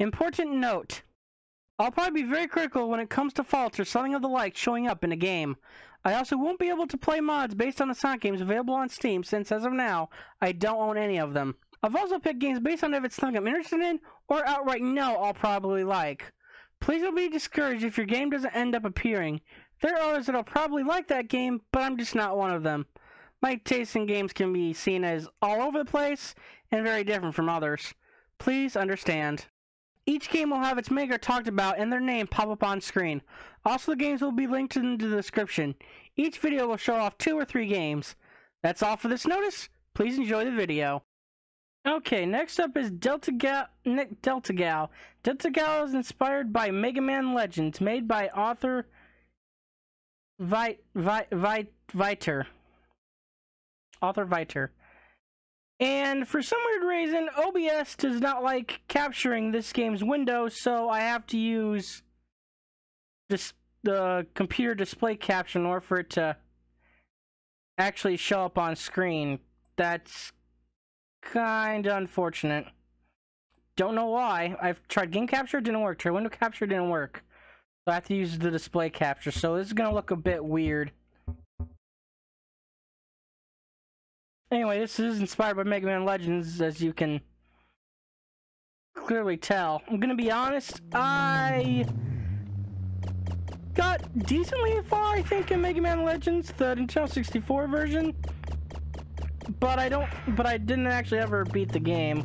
Important note. I'll probably be very critical when it comes to faults or something of the like showing up in a game. I also won't be able to play mods based on the Sonic games available on Steam since, as of now, I don't own any of them. I've also picked games based on if it's something I'm interested in, or outright no, I'll probably like. Please don't be discouraged if your game doesn't end up appearing. There are others that'll probably like that game, but I'm just not one of them. My taste in games can be seen as all over the place, and very different from others. Please understand. Each game will have its maker talked about and their name pop up on screen. Also, the games will be linked into the description. Each video will show off 2 or 3 games. That's all for this notice. Please enjoy the video. Okay, next up is Delta Gal. Delta Gal is inspired by Mega Man Legends, made by author Viter. Author Viter. And for some weird reason, OBS does not like capturing this game's window, so I have to use the computer display caption in order for it to actually show up on screen. That's kinda unfortunate. Don't know why. I've tried game capture, it didn't work. Tried window capture, it didn't work. So I have to use the display capture. So this is gonna look a bit weird. Anyway, this is inspired by Mega Man Legends, as you can clearly tell. I'm gonna be honest, I got decently far, I think, in Mega Man Legends, the Nintendo 64 version. But I didn't actually ever beat the game.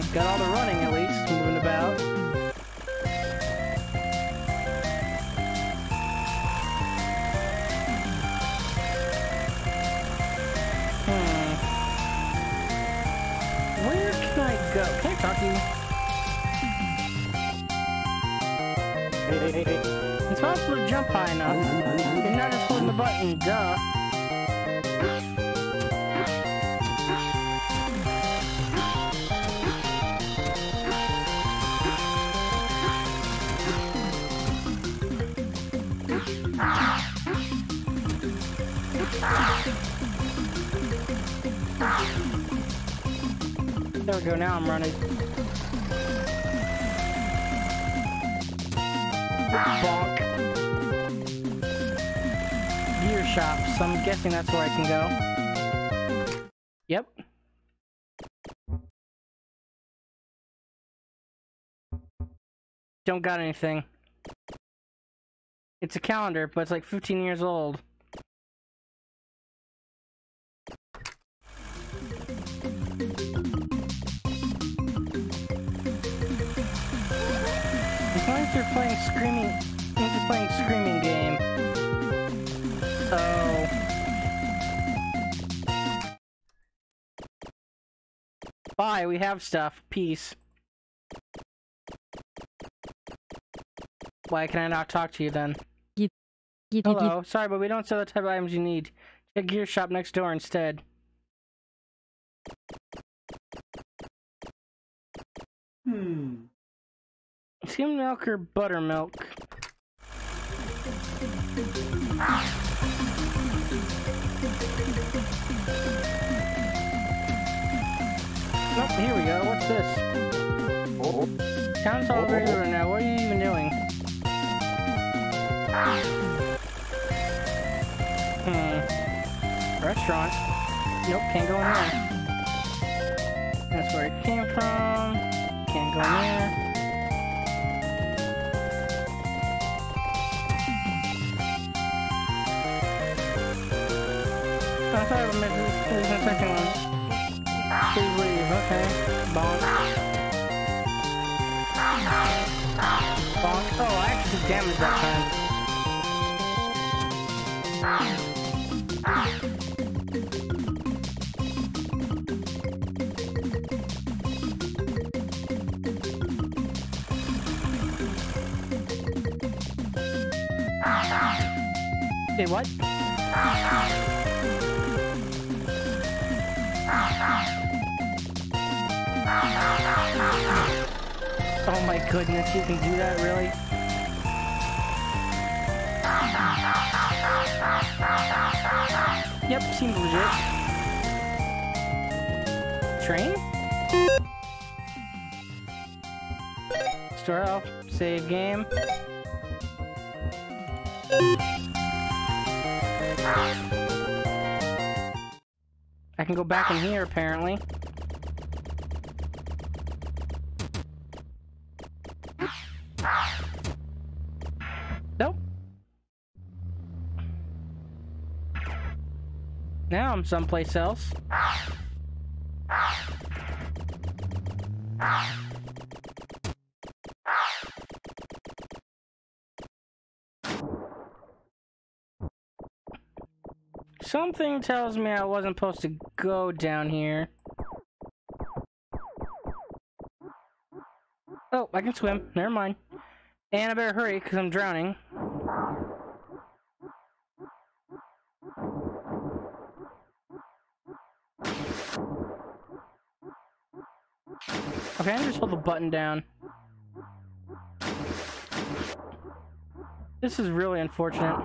I've got all the running, at least, moving about. Okay, talking. It's possible to jump high enough. You're not just holding the button, duh. There we go, now I'm running. Bonk. Gear shop, so I'm guessing that's where I can go. Yep. Don't got anything. It's a calendar, but it's like 15 years old. You're playing Screaming game. Oh. Bye, we have stuff. Peace. Why can I not talk to you then? Hello, sorry, but we don't sell the type of items you need. Check gear shop next door instead. Skim milk or buttermilk? Nope, here we go. What's this? Oh. Town's all over right now. What are you even doing? Restaurant? Nope, can't go in there. That's where it came from. Can't go in there. I thought I remembered there's no second one. Please leave, okay. Bonk. Bonk. Oh, I actually damaged that time. Say what? Oh my goodness, you can do that, really? Yep, seems legit. Train? Start off, save game. I can go back in here, apparently. Nope. Now I'm someplace else. Something tells me I wasn't supposed to go down here. Oh, I can swim. Never mind. And I better hurry, because I'm drowning. Okay, I'm just hold the button down. This is really unfortunate.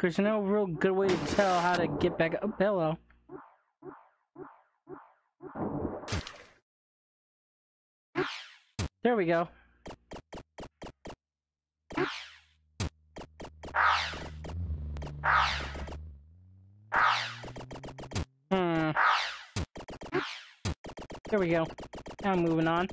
There's no real good way to tell how to get back up. Oh, hello. There we go. There we go. Now I'm moving on.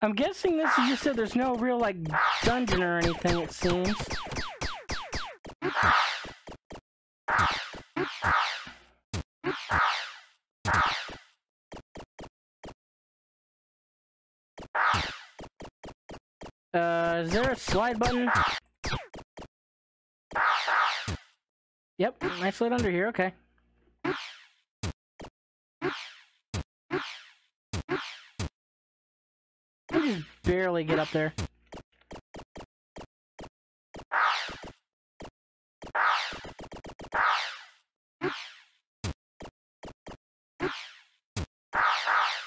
I'm guessing this is just that there's no real, like, dungeon or anything, it seems. Is there a slide button? Yep, I slid under here, okay. Barely get up there.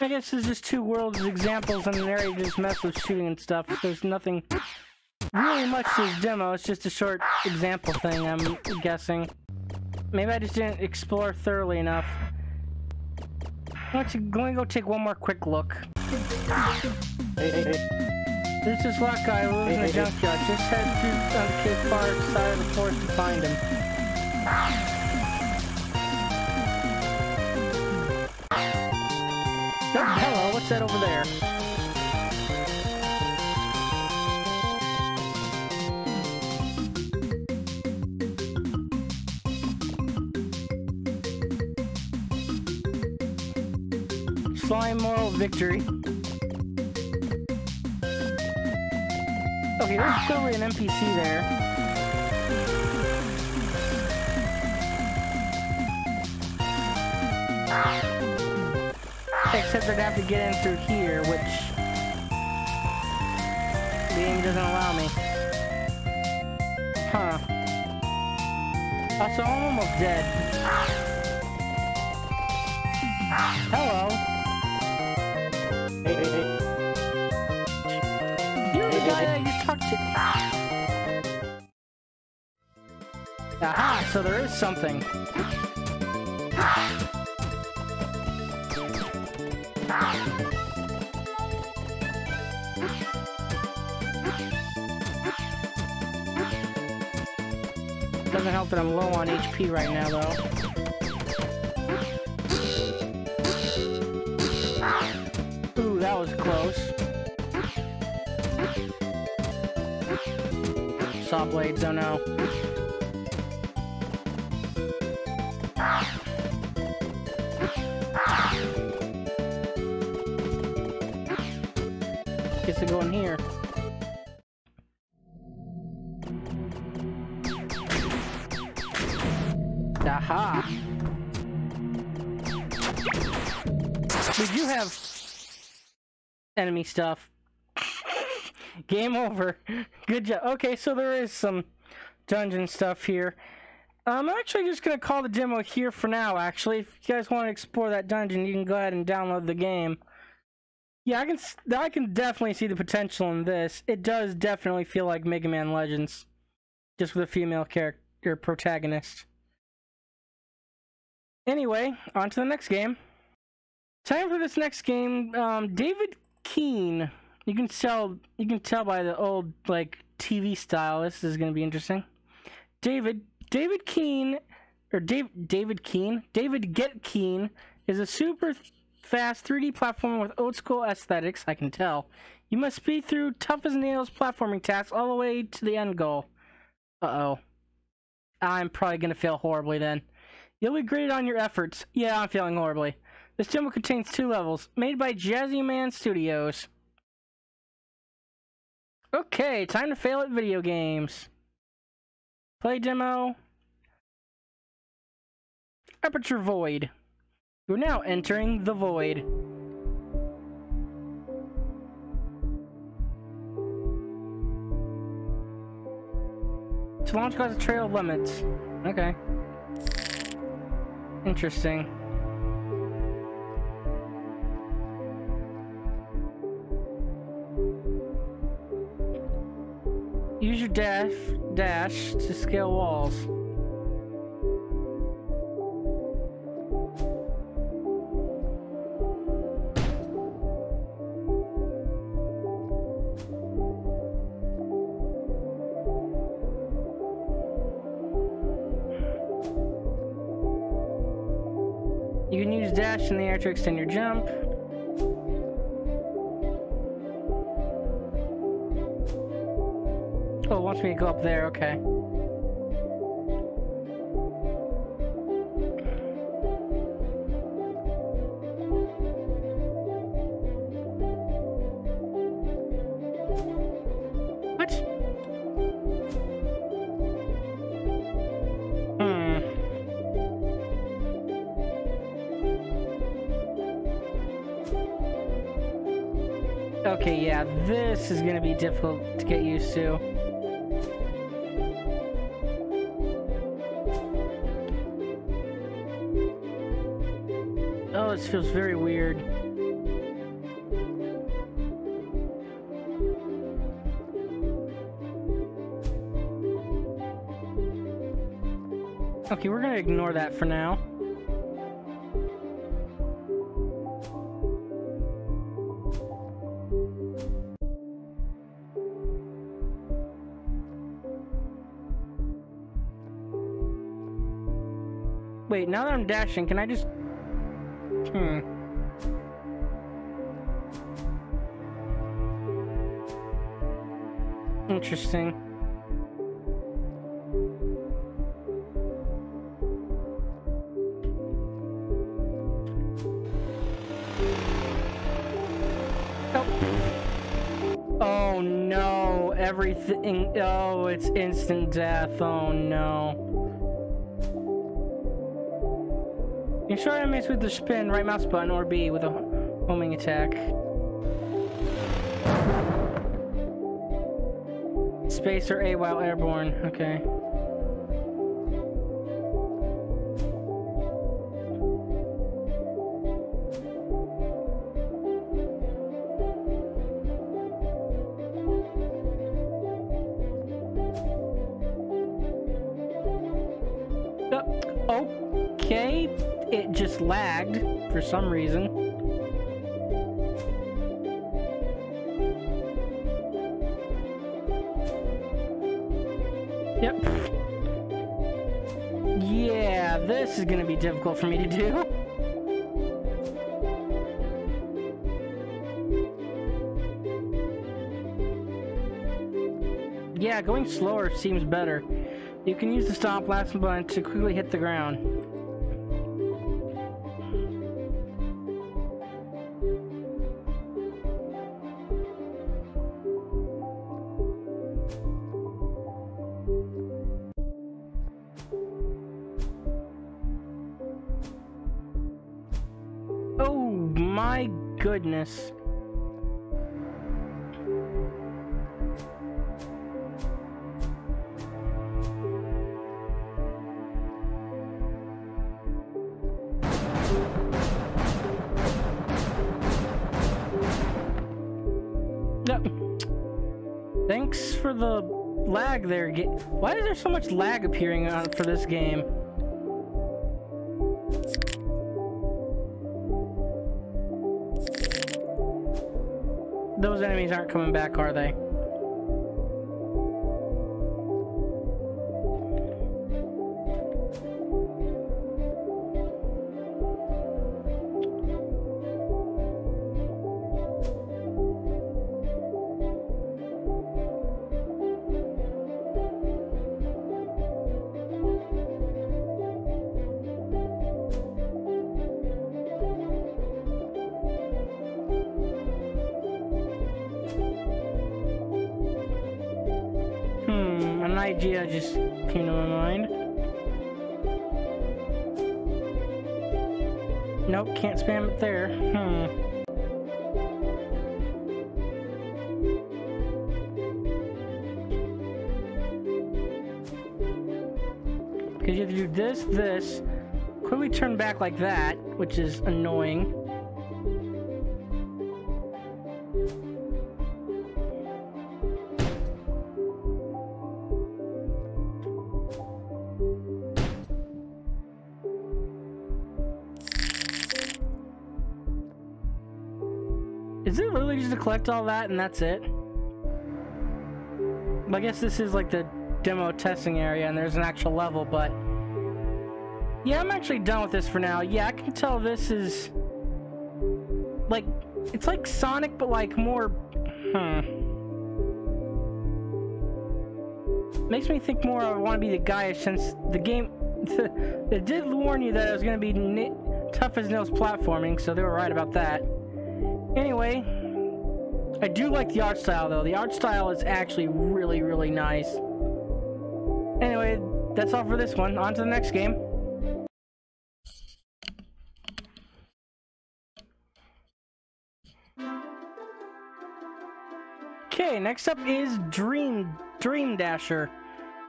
I guess there's just two worlds examples in an area you just mess with shooting and stuff. There's nothing really much to this demo. It's just a short example thing, I'm guessing. Maybe I just didn't explore thoroughly enough. I'm going to go take one more quick look. This is Lock Guy, who lives in the junkyard. Just head through on the kid's far side of the forest to find him. Oh, hello, what's that over there? Slime moral victory. Okay, there's clearly an NPC there. Except I'd have to get in through here, which the game doesn't allow me. Huh. Also, I'm almost dead. Hello. Hey. Aha, so there is something. Doesn't help that I'm low on HP right now, though. Saw blades, oh no. Guess I go in here. Aha! Dude, you have enemy stuff. Game over. Good job. Okay, so there is some dungeon stuff here. I'm actually just going to call the demo here for now, actually. If you guys want to explore that dungeon, you can go ahead and download the game. Yeah, I can definitely see the potential in this. It does definitely feel like Mega Man Legends, just with a female character protagonist. Anyway, on to the next game. Time for this next game, David Keen. You can tell by the old like TV style. This is going to be interesting. David Get Keen is a super fast 3D platformer with old school aesthetics. I can tell. You must speed through tough as nails platforming tasks all the way to the end goal. Uh-oh. I'm probably going to fail horribly then. You'll be graded on your efforts. Yeah, I'm failing horribly. This demo contains 2 levels, made by Jazzy Man Studios. Okay, time to fail at video games. Play demo. Aperture Void. We're now entering the void. To launch across a trail of limits. Okay. Interesting. Use your dash to scale walls. You can use dash in the air to extend your jump. Oh, it wants me to go up there, okay. What? Hmm. Okay, yeah, this is gonna be difficult to get used to. This feels very weird. Okay, we're gonna ignore that for now. Wait, now that I'm dashing, can I just... Hmm. Interesting. Oh. Oh no, everything. Oh, it's instant death. Oh no. You can short enemies with the spin, right mouse button, or B with a homing attack. Space or A while airborne, okay. Okay, it just lagged for some reason. Yep. Yeah, this is gonna be difficult for me to do. Yeah, going slower seems better. You can use the stomp last button to quickly hit the ground. goodness. Thanks for the lag there. Why is there so much lag appearing on for this game? Those enemies aren't coming back, are they? Idea just came to my mind. Nope, can't spam it there. Because you have to do this, quickly turn back like that, which is annoying. Collect all that and that's it. I guess this is like the demo testing area and there's an actual level, but yeah, I'm actually done with this for now. Yeah, I can tell this is like, it's like Sonic but like more makes me think more I want to be the guy, since the game it did warn you that it was going to be tough as nails platforming, so they were right about that. Anyway, I do like the art style, though. The art style is actually really, really nice. Anyway, that's all for this one. On to the next game. Okay, next up is Dream Dasher.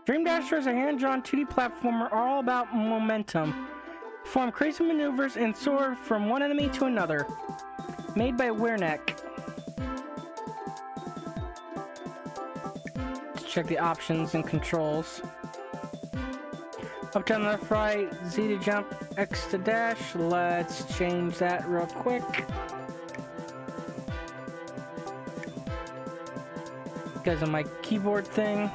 Dream Dasher is a hand-drawn 2D platformer all about momentum. Perform crazy maneuvers and soar from one enemy to another. Made by Wyrnek. Check the options and controls. Up, down, left, right, Z to jump, X to dash. Let's change that real quick. Because of my keyboard thing.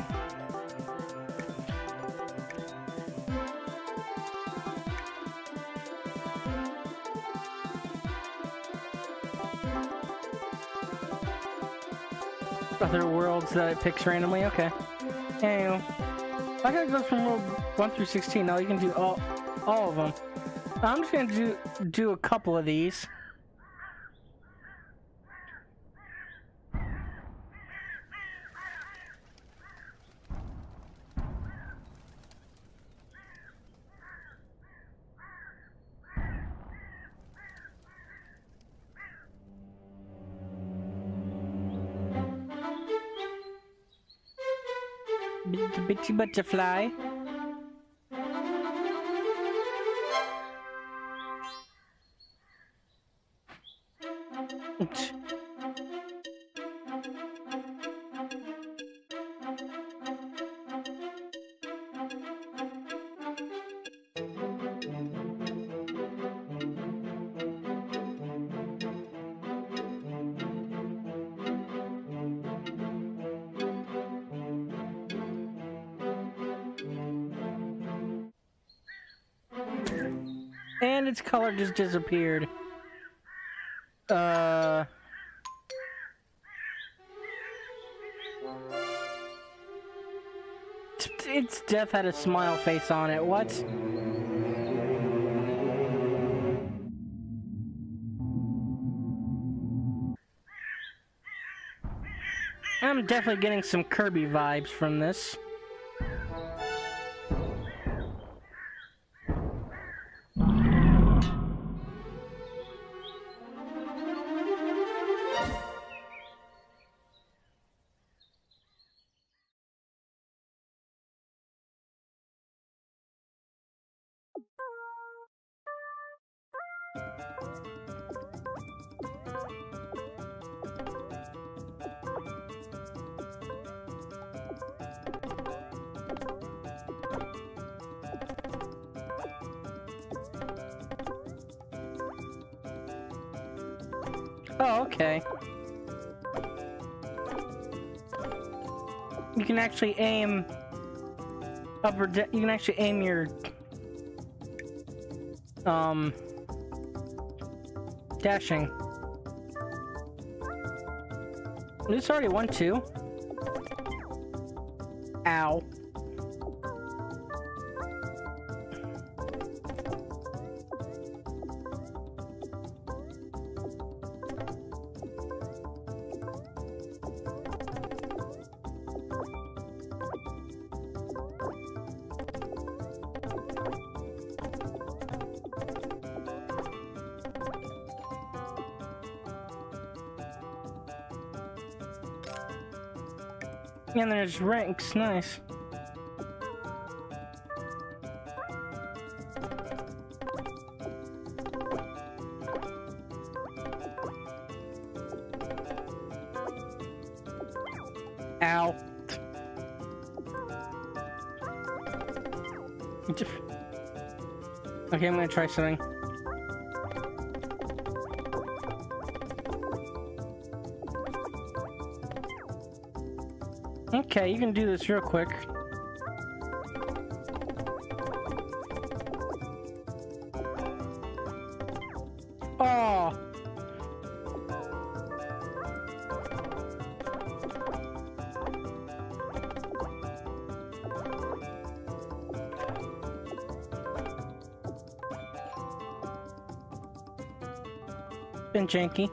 Other worlds that it picks randomly. Okay. Anyway, I gotta go from world 1 through 16. Now you can do all of them. I'm just gonna do a couple of these. Bitty butterfly. Oops. And its color just disappeared. Its death had a smile face on it. What? I'm definitely getting some Kirby vibes from this. Oh, okay. You can actually aim up or down. You can actually aim your dashing. It's already 1-2. Ow. And there's ranks, nice. Ow. Okay, I'm gonna try something. Okay, you can do this real quick. Oh. Been janky.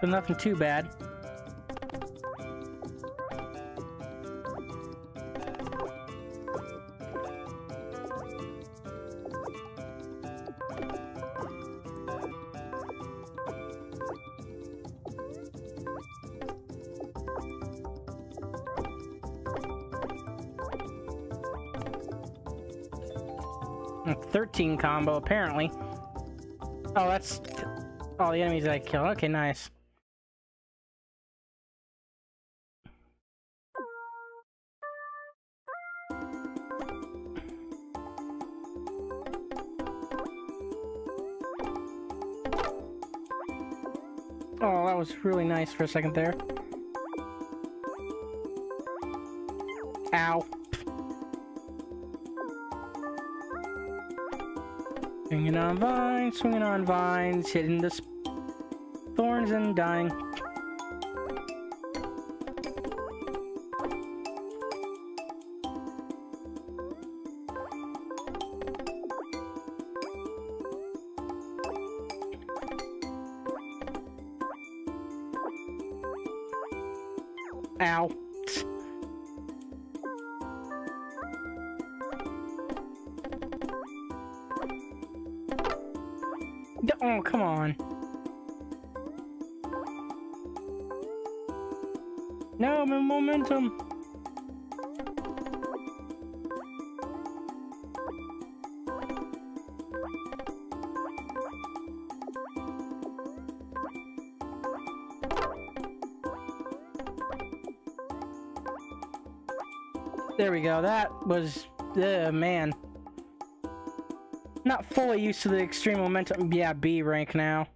But nothing too bad. A 13 combo apparently. Oh, that's all the enemies I killed. Okay, nice. Oh, that was really nice for a second there. Ow. Swinging on vines, swinging on vines, hitting the thorns and dying. Ow. Oh, come on. No, I'm in momentum. There we go. That was the man. Not fully used to the extreme momentum. Yeah, B rank now.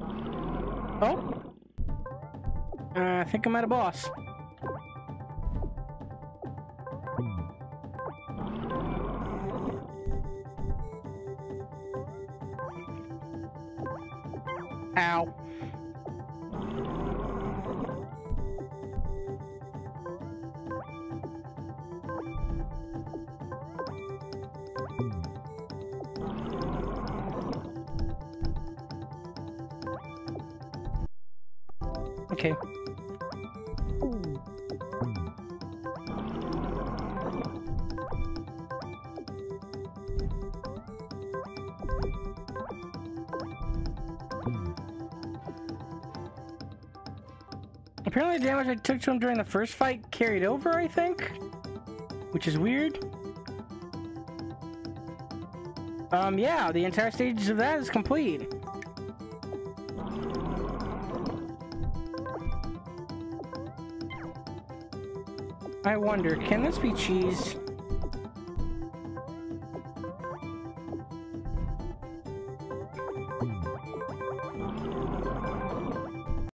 Oh, I think I'm at a boss. Ow. Okay. Apparently the damage I took to him during the first fight carried over, I think? Which is weird. Yeah, the entire stage of that is complete. I wonder, can this be cheese?